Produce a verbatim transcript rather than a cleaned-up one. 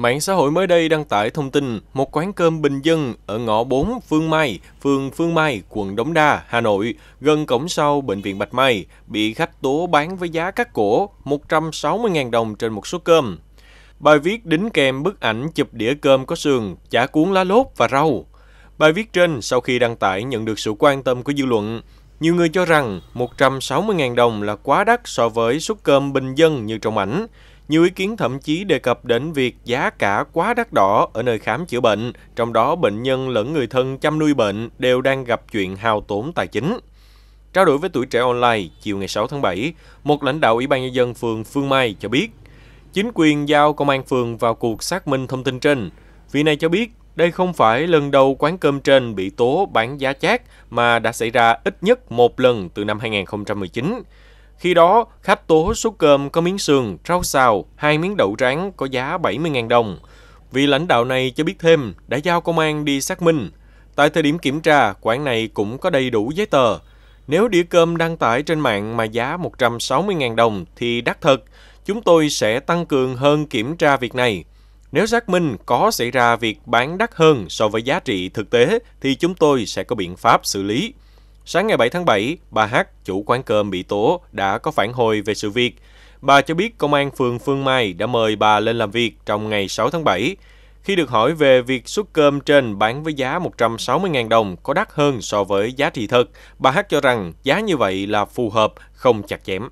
Mạng xã hội mới đây đăng tải thông tin một quán cơm bình dân ở ngõ bốn Phương Mai, phường Phương Mai, quận Đống Đa, Hà Nội, gần cổng sau Bệnh viện Bạch Mai, bị khách tố bán với giá cắt cổ một trăm sáu mươi nghìn đồng trên một suất cơm. Bài viết đính kèm bức ảnh chụp đĩa cơm có sườn, chả cuốn lá lốt và rau. Bài viết trên sau khi đăng tải nhận được sự quan tâm của dư luận. Nhiều người cho rằng một trăm sáu mươi nghìn đồng là quá đắt so với suất cơm bình dân như trong ảnh. Nhiều ý kiến thậm chí đề cập đến việc giá cả quá đắt đỏ ở nơi khám chữa bệnh, trong đó bệnh nhân lẫn người thân chăm nuôi bệnh đều đang gặp chuyện hao tốn tài chính. Trao đổi với Tuổi Trẻ Online, chiều ngày sáu tháng bảy, một lãnh đạo Ủy ban Nhân dân phường Phương Mai cho biết, chính quyền giao Công an phường vào cuộc xác minh thông tin trên. Vị này cho biết, đây không phải lần đầu quán cơm trên bị tố bán giá chát mà đã xảy ra ít nhất một lần từ năm hai nghìn không trăm mười chín. Khi đó, khách tố suất cơm có miếng sườn, rau xào, hai miếng đậu rán có giá bảy mươi nghìn đồng. Vị lãnh đạo này cho biết thêm đã giao công an đi xác minh. Tại thời điểm kiểm tra, quán này cũng có đầy đủ giấy tờ. Nếu đĩa cơm đăng tải trên mạng mà giá một trăm sáu mươi nghìn đồng thì đắt thật. Chúng tôi sẽ tăng cường hơn kiểm tra việc này. Nếu xác minh có xảy ra việc bán đắt hơn so với giá trị thực tế thì chúng tôi sẽ có biện pháp xử lý. Sáng ngày bảy tháng bảy, bà Hát, chủ quán cơm bị tố, đã có phản hồi về sự việc. Bà cho biết Công an phường Phương Mai đã mời bà lên làm việc trong ngày sáu tháng bảy. Khi được hỏi về việc suất cơm trên bán với giá một trăm sáu mươi nghìn đồng có đắt hơn so với giá trị thật, bà Hát cho rằng giá như vậy là phù hợp, không chặt chém.